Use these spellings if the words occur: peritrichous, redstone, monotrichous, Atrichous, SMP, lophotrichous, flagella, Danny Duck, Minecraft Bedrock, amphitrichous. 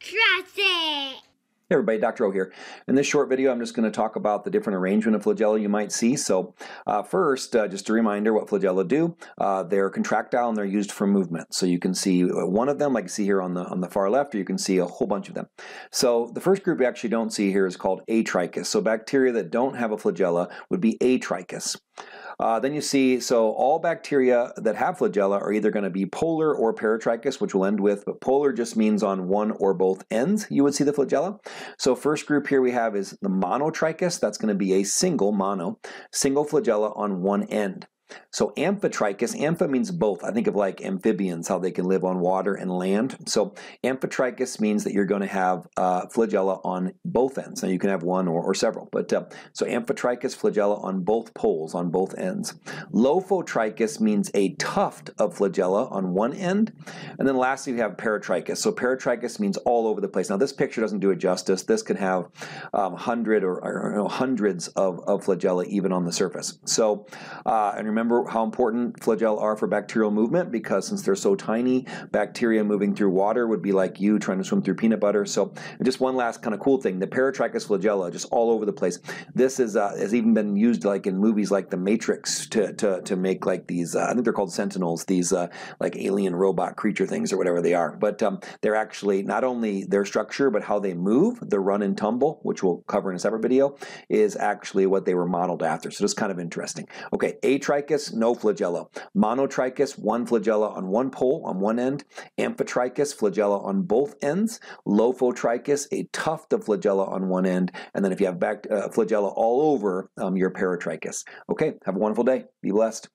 Jurassic! Hey everybody, Dr. O here. In this short video, I'm just going to talk about the different arrangement of flagella you might see. So first, just a reminder what flagella do. They're contractile and they're used for movement. So you can see one of them, like you see here on the far left, or you can see a whole bunch of them. So the first group we actually don't see here is called atrichous. So bacteria that don't have a flagella would be atrichous. Then you see, so all bacteria that have flagella are either going to be polar or peritrichous, which we'll end with, but polar just means on one or both ends you would see the flagella. So first group here we have is the monotrichous. That's going to be a single flagella on one end. So amphitrichous, ampha means both. I think of like amphibians, how they can live on water and land. So amphitrichous means that you're going to have flagella on both ends. Now you can have one or several, but so amphitrichous, flagella on both poles, on both ends. Lophotrichous means a tuft of flagella on one end. And then lastly we have peritrichous. So peritrichous means all over the place. Now this picture doesn't do it justice. This could have hundreds of flagella even on the surface. So, and remember how important flagella are for bacterial movement, because since they're so tiny, bacteria moving through water would be like you trying to swim through peanut butter. So just one last kind of cool thing, the peritrichous flagella just all over the place. This is has even been used like in movies like The Matrix to make like these, I think they're called sentinels, these like alien robot creature things or whatever they are. But they're actually, not only their structure, but how they move, the run and tumble, which we'll cover in a separate video, is actually what they were modeled after. So it's kind of interesting. Okay, atrichous, no flagella. Monotrichous, one flagella on one pole, on one end. Amphitrichous, flagella on both ends. Lophotrichous, a tuft of flagella on one end. And then if you have flagella all over, you're peritrichous. Okay, have a wonderful day. Be blessed.